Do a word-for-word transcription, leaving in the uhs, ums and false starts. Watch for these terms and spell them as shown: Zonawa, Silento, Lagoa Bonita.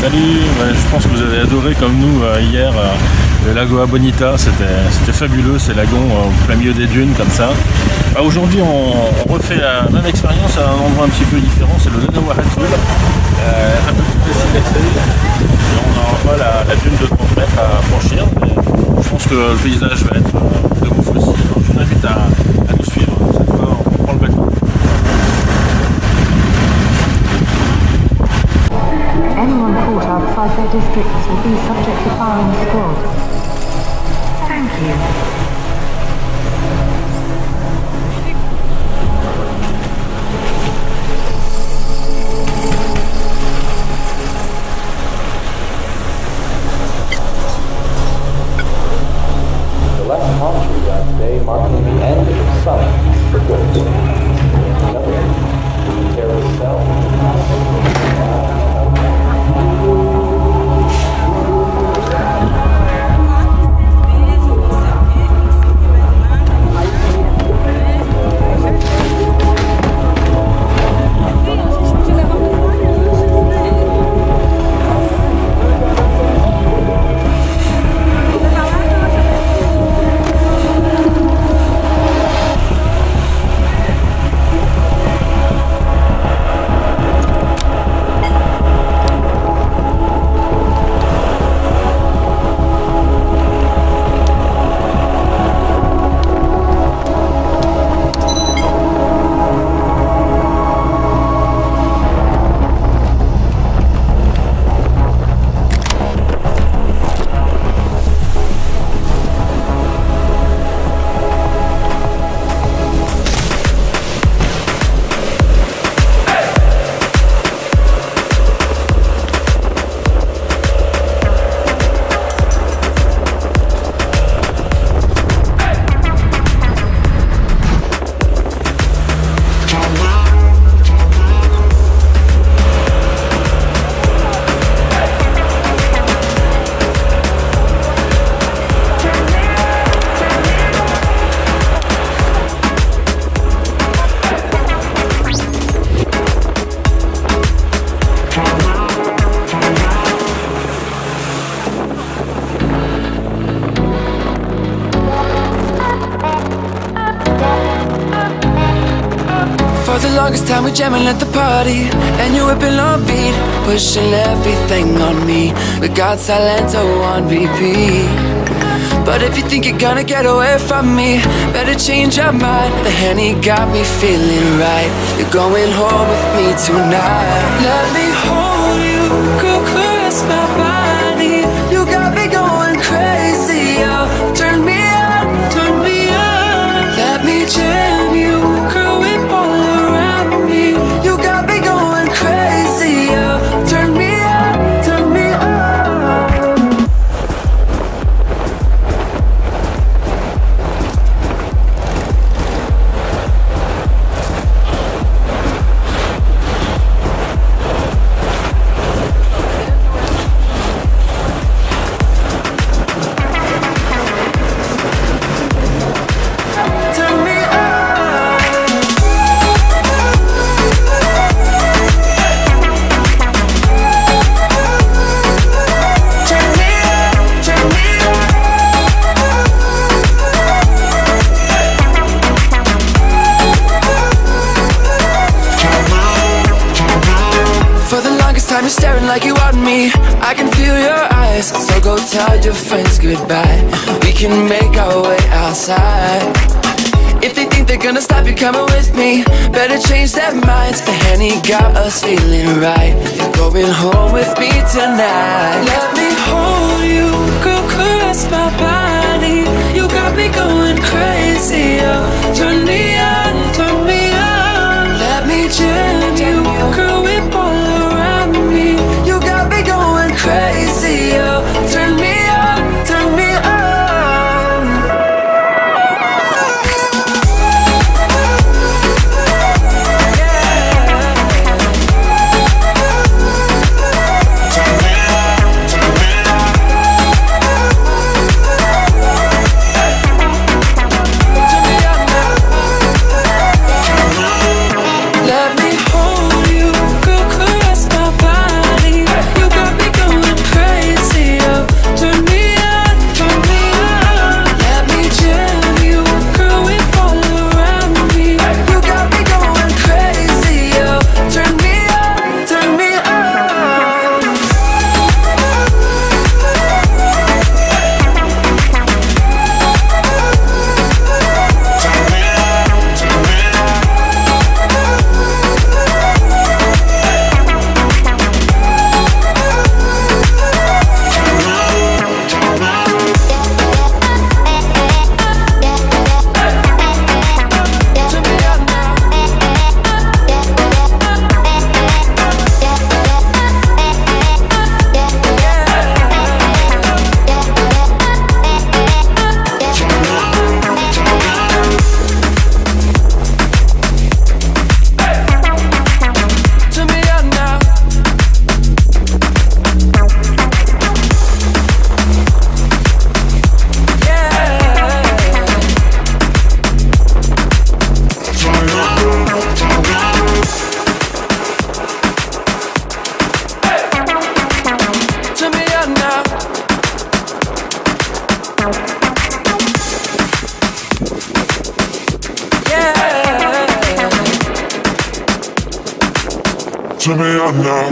Salut, je pense que vous avez adoré comme nous hier le Lagoa Bonita, c'était fabuleux, ces lagons au plein milieu des dunes comme ça. Aujourd'hui on refait la même expérience à un endroit un petit peu différent, c'est le Zonawa, un peu plus décidé. On aura la, la dune de trente mètres à franchir, mais je pense que le paysage va être de ouf aussi, donc je vous invite à, à nous suivre. Cette fois on prend le bateau. Anyone caught outside their districts will be subject to firing squad. Thank you. The last palm tree that day marking the end of summer for good. Another carousel. For the longest time we jamming at the party, and you whipping on beat, pushing everything on me. We got Silento on repeat. But if you think you're gonna get away from me, better change your mind. The Henny got me feeling right. You're going home with me tonight. Let me hold you, girl, caress my body. You got me going crazy, oh, turn me on, turn me on. Let me jam you, girl. Time you're staring like you want me, I can feel your eyes. So go tell your friends goodbye. We can make our way outside. If they think they're gonna stop you coming with me, better change their minds. The Henny got us feeling right. You're going home with me tonight. Let me hold you, girl, caress my body. You got me going crazy, oh. Turn me on, turn me on. Let me jam you, girl, whip all around me. You got me going crazy, oh. Turn me on, turn me on. se vean nada.